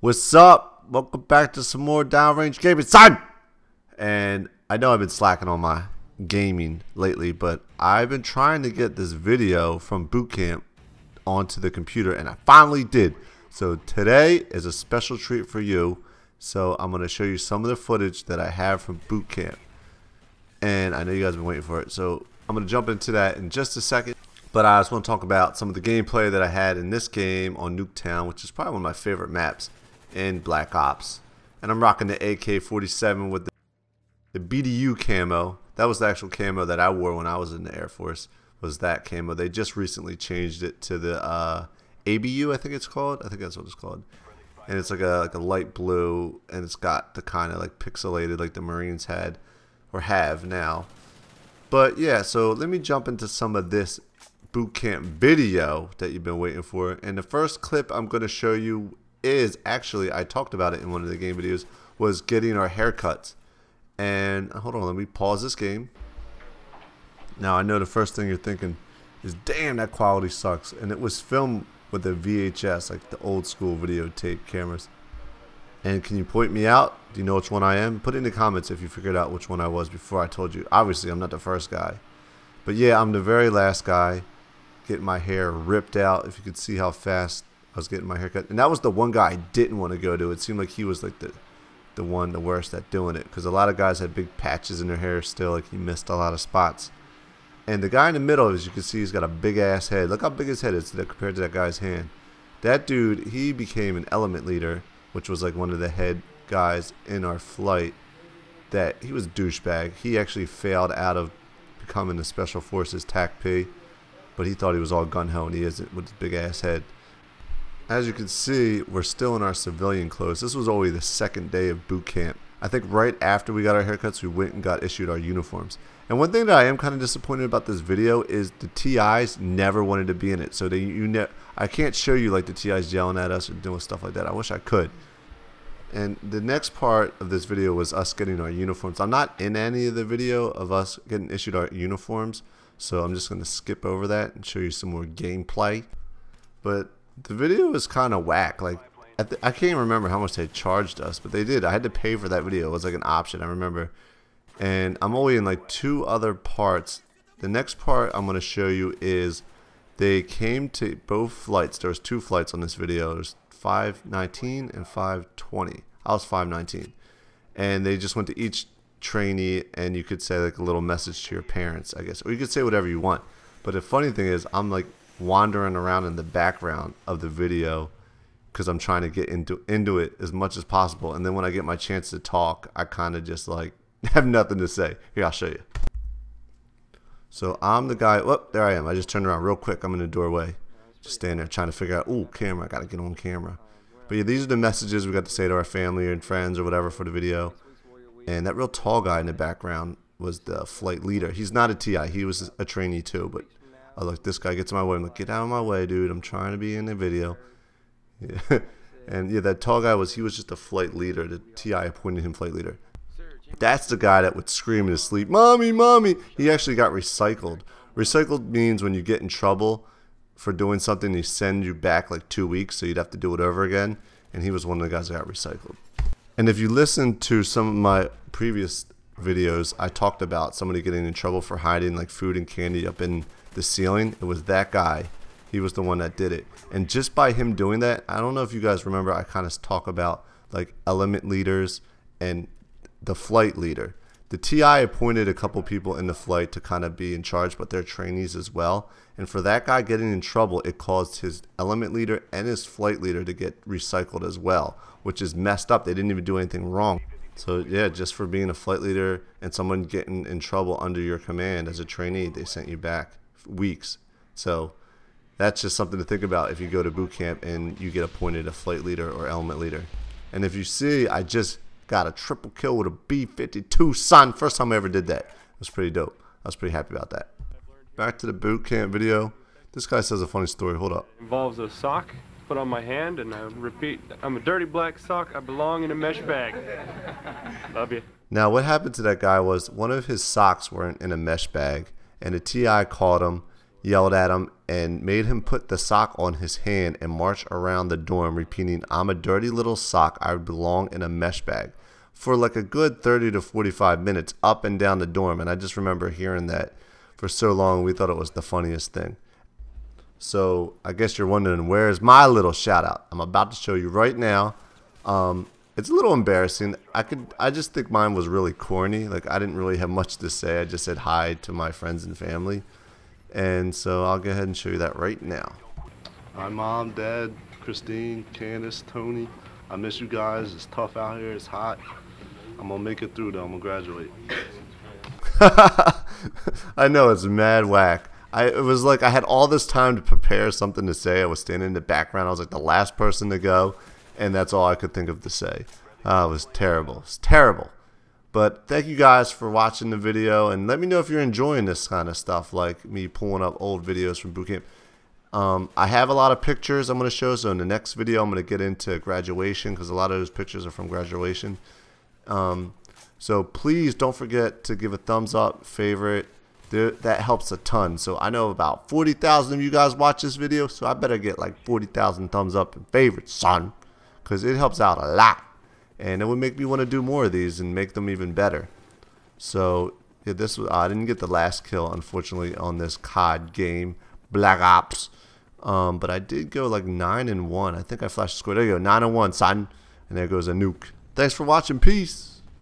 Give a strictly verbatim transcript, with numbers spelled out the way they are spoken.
What's up? Welcome back to some more Downrange Gaming. It's time! And I know I've been slacking on my gaming lately, but I've been trying to get this video from bootcamp onto the computer, and I finally did. So today is a special treat for you. So I'm going to show you some of the footage that I have from bootcamp. And I know you guys have been waiting for it, so I'm going to jump into that in just a second. But I just want to talk about some of the gameplay that I had in this game on Nuketown, which is probably one of my favorite maps in Black Ops. And I'm rocking the A K forty-seven with the, the B D U camo. That was the actual camo that I wore when I was in the Air Force, was that camo. They just recently changed it to the uh, A B U, I think it's called. I think that's what it's called. And it's like a, like a light blue, and it's got the kind of like pixelated like the Marines had or have now. But yeah, so let me jump into some of this bootcamp video that you've been waiting for. And the first clip I'm going to show you is actually, I talked about it in one of the game videos, was getting our haircuts. And hold on, let me pause this game. Now I know the first thing you're thinking is, damn, that quality sucks. And it was filmed with a V H S, like the old school videotape cameras. And can you point me out? Do you know which one I am? Put it in the comments if you figured out which one I was before I told you. Obviously I'm not the first guy, but yeah, I'm the very last guy getting my hair ripped out. If you could see how fast I was getting my hair cut. And that was the one guy I didn't want to go to. It seemed like he was like the the one the worst at doing it, because a lot of guys had big patches in their hair still, like he missed a lot of spots. And the guy in the middle, as you can see, he's got a big ass head. Look how big his head is compared to that guy's hand. That dude, he became an element leader, which was like one of the head guys in our flight. That he was a douchebag. He actually failed out of becoming the Special Forces T A C P. But he thought he was all gun-ho, and he isn't, with his big-ass head. As you can see, we're still in our civilian clothes. This was only the second day of boot camp. I think right after we got our haircuts, we went and got issued our uniforms. And one thing that I am kind of disappointed about this video is the T Is never wanted to be in it. So they, you ne I can't show you like the T Is yelling at us or doing stuff like that. I wish I could. And the next part of this video was us getting our uniforms. I'm not in any of the video of us getting issued our uniforms, so I'm just going to skip over that and show you some more gameplay. But the video was kind of whack. Like, at the, I can't remember how much they charged us, but they did. I had to pay for that video. It was like an option, I remember. And I'm only in like two other parts. The next part I'm going to show you is they came to both flights. There was two flights on this video. There's five nineteen and five twenty. I was five nineteen. And they just went to each trainee, and you could say like a little message to your parents, I guess, or you could say whatever you want. But the funny thing is, I'm like wandering around in the background of the video because I'm trying to get into into it as much as possible. And then when I get my chance to talk, I kind of just like have nothing to say. Here, I'll show you. So I'm the guy. Whoop, there I am. I just turned around real quick. I'm in the doorway, just standing there trying to figure out, ooh, camera, I gotta get on camera. But yeah, these are the messages we got to say to our family and friends or whatever for the video. And that real tall guy in the background was the flight leader. He's not a T I. He was a trainee too. But I was like, this guy gets in my way. I'm like, get out of my way, dude. I'm trying to be in the video. Yeah. And yeah, that tall guy was, he was just a flight leader. The T I appointed him flight leater. That's the guy that would scream in his sleep, mommy, mommy. He actually got recycled. Recycled means when you get in trouble for doing something, they send you back like two weeks. So you'd have to do it over again. And he was one of the guys that got recycled. And if you listen to some of my previous videos, I talked about somebody getting in trouble for hiding like food and candy up in the ceiling. It was that guy. He was the one that did it. And just by him doing that, I don't know if you guys remember, I kind of talk about like element leaders and the flight leader. The T I appointed a couple people in the flight to kind of be in charge, but they're trainees as well. And for that guy getting in trouble, it caused his element leader and his flight leader to get recycled as well, which is messed up. They didn't even do anything wrong. So yeah, just for being a flight leader and someone getting in trouble under your command as a trainee, they sent you back weeks. So that's just something to think about if you go to boot camp and you get appointed a flight leader or element leader. And if you see, I just got a triple kill with a B fifty-two, son. First time I ever did that. It was pretty dope. I was pretty happy about that. Back to the boot camp video. This guy says a funny story. Hold up. Involves a sock put on my hand, and I repeat, I'm a dirty black sock. I belong in a mesh bag. Love you. Now, what happened to that guy was one of his socks weren't in a mesh bag, and a T I caught him. yelled at him, and made him put the sock on his hand and march around the dorm, repeating, "I'm a dirty little sock. I belong in a mesh bag," for like a good thirty to forty-five minutes up and down the dorm. And I just remember hearing that for so long. We thought it was the funniest thing. So I guess you're wondering, where's my little shout out? I'm about to show you right now. Um, it's a little embarrassing. I could, I just think mine was really corny. Like, I didn't really have much to say. I just said hi to my friends and family. And so I'll go ahead and show you that right now. Hi, Mom, Dad, Christine, Candace, Tony. I miss you guys. It's tough out here. It's hot. I'm going to make it through, though. I'm going to graduate. I know, it's mad whack. I, it was like I had all this time to prepare something to say. I was standing in the background. I was like the last person to go, and that's all I could think of to say. Uh, it was terrible. It's terrible. But thank you guys for watching the video, and let me know if you're enjoying this kind of stuff, like me pulling up old videos from boot camp. Um, I have a lot of pictures I'm going to show, so in the next video I'm going to get into graduation, because a lot of those pictures are from graduation. Um, so please don't forget to give a thumbs up, favorite. There, that helps a ton. So I know about forty thousand of you guys watch this video, so I better get like forty thousand thumbs up and favorites, son, because it helps out a lot. And it would make me want to do more of these and make them even better. So yeah, this was, I didn't get the last kill, unfortunately, on this C O D game, Black Ops. Um, but I did go like nine and one. I think I flashed the score. There you go, nine and one, son. And there goes a nuke. Thanks for watching. Peace.